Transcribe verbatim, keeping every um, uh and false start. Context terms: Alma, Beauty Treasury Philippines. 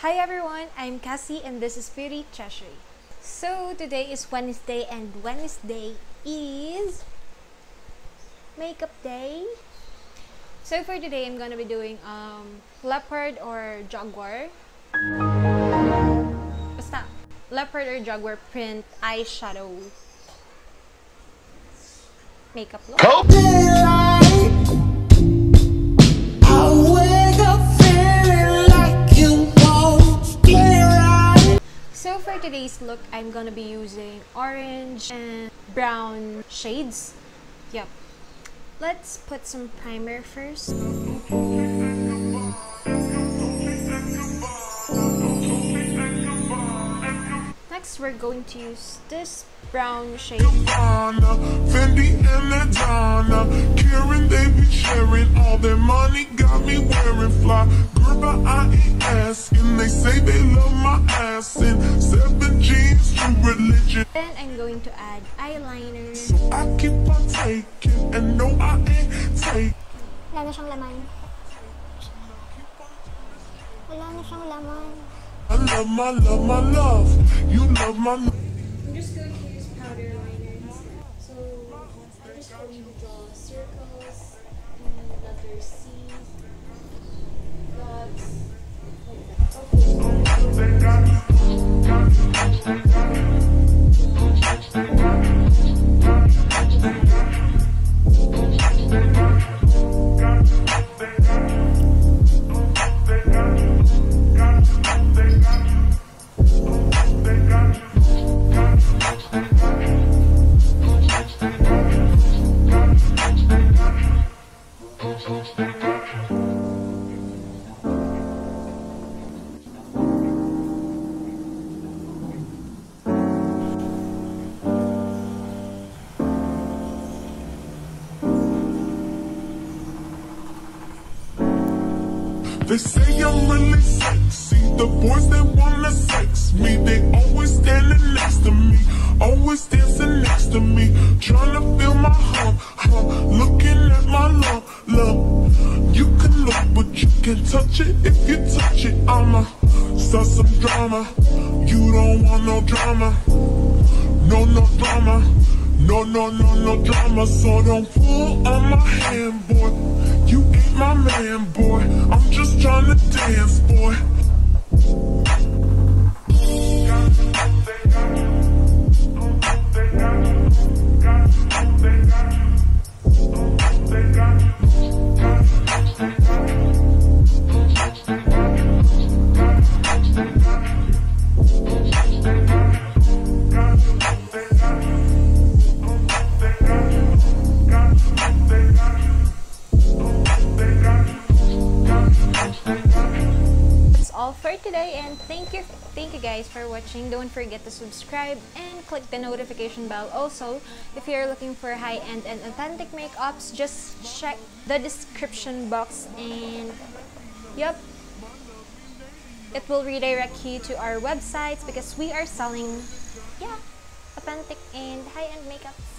Hi everyone, I'm Cassie and this is Beauty Treasury. So today is Wednesday and Wednesday is makeup day. So for today, I'm gonna be doing um leopard or jaguar. Basta, leopard or jaguar print eyeshadow makeup look. Oh. So for today's look, I'm gonna be using orange and brown shades. Yep. Let's put some primer first. Next, we're going to use this brown shade. Then I'm going to add eyeliner. So I keep on taking and no I ain't take. Wala na siyang laman. Wala na siyang laman. I love my love my love. You love my love. I'm just going to use powder liners. So I'm just going to draw circles and the letter C. Dots. Okay. They say I'm really sexy. The boys that wanna sex me, they always standing next to me, always dancing next to me, trying to feel my hump, hump, looking at my lump, lump. You can look, but you can't touch it. If you touch it, I'ma start some drama. You don't want no drama, no no drama, no no no no drama. So don't pull on my hand, boy. You ain't my man, boy. I'm just trying to dance, boy. For today, and thank you thank you guys for watching. Don't forget to subscribe and click the notification bell. Also, if you're looking for high-end and authentic makeups, just check the description box and yep, it will redirect you to our websites because we are selling yeah authentic and high-end makeups.